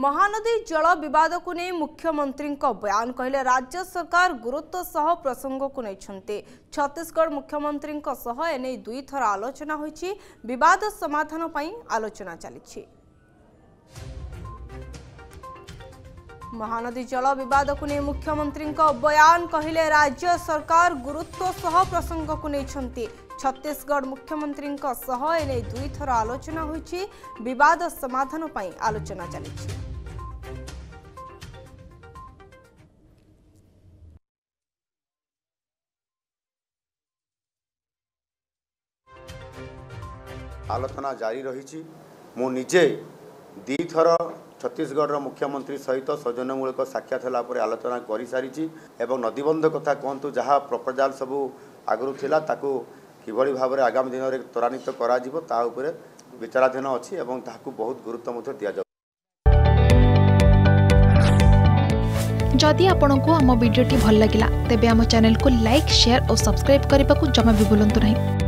महानदी जल विवाद को नहीं मुख्यमंत्री बयान कहले राज्य सरकार गुरुत्व सह प्रसंग को नहीं। छत्तीसगढ़ मुख्यमंत्री एने दुई थर आलोचना होइछि, विवाद समाधान पई आलोचना चली। महानदी जल विवाद को नहीं मुख्यमंत्री बयान कहले राज्य सरकार गुरुत्व सह प्रसंग को नहीं। छत्तीसगढ़ मुख्यमंत्री एने दुई थर आलोचना होइछि, विवाद समाधान पई आलोचना चली। आलोचना जारी रही। मु निजे दी थर छत्तीसगढ़ मुख्यमंत्री सहित सौजन्यमूलक साक्षात होगापर आलोचना कर सारी। नदीबंध कथा कहतु जहाँ प्रपोजाल सब आगुरी थिला ताकू किभली भाव आगामी दिन में त्वरान्वित कर विचाराधीन अच्छी और ताकू बहुत गुरुत्व दिया। जदि आपंक आम भिडी भल लगा तेब चैनल को लाइक, शेयर और सब्सक्राइब करने को जमा भी बुलां नहीं।